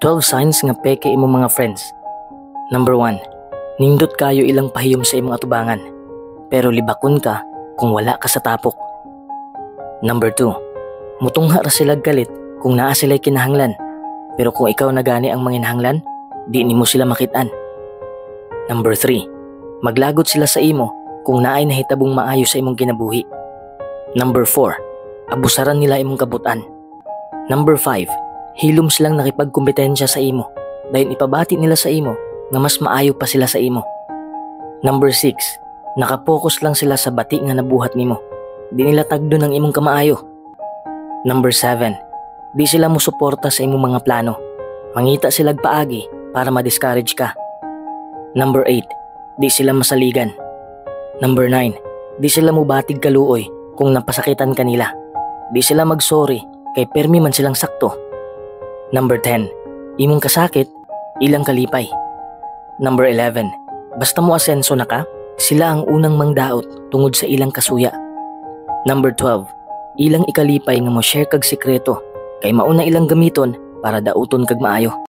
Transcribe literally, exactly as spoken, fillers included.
twelve signs nga peke imong mga friends. Number one. Nindot kayo ilang pahiyom sa imong atubangan, pero libakon ka kung wala ka sa tapok. Number two. Mutungha ra silag galit kung naa sila'y kinahanglan, pero kung ikaw na gani ang manginahanglan, di nimo sila makitaan. Number three. Maglagot sila sa imo kung naay nahitabong maayo sa imong ginabuhi. Number four. Abusaran nila imong kabutan. Number five. Hilom silang nakipagkompetensya sa imo dahil ipabati nila sa imo nga mas maayo pa sila sa imo. Number six. Nakapokus lang sila sa bati nga nabuhat nimo. Di nila tagdo ng imong kamaayo. Number seven. Di sila mo suporta sa imong mga plano. Mangita silag paagi para ma-discourage ka. Number eight. Di sila masaligan. Number nine. Di sila mo batig kaluoy kung napasakitan kanila. Di sila magsorry kay permi man silang sakto. Number ten. Imong kasakit, ilang kalipay. Number eleven. Basta mo asenso na ka, sila ang unang mangdaot tungod sa ilang kasuya. Number twelve. Ilang ikalipay nga mo share kag sekreto kay mauna ilang gamiton para dauton kag maayo.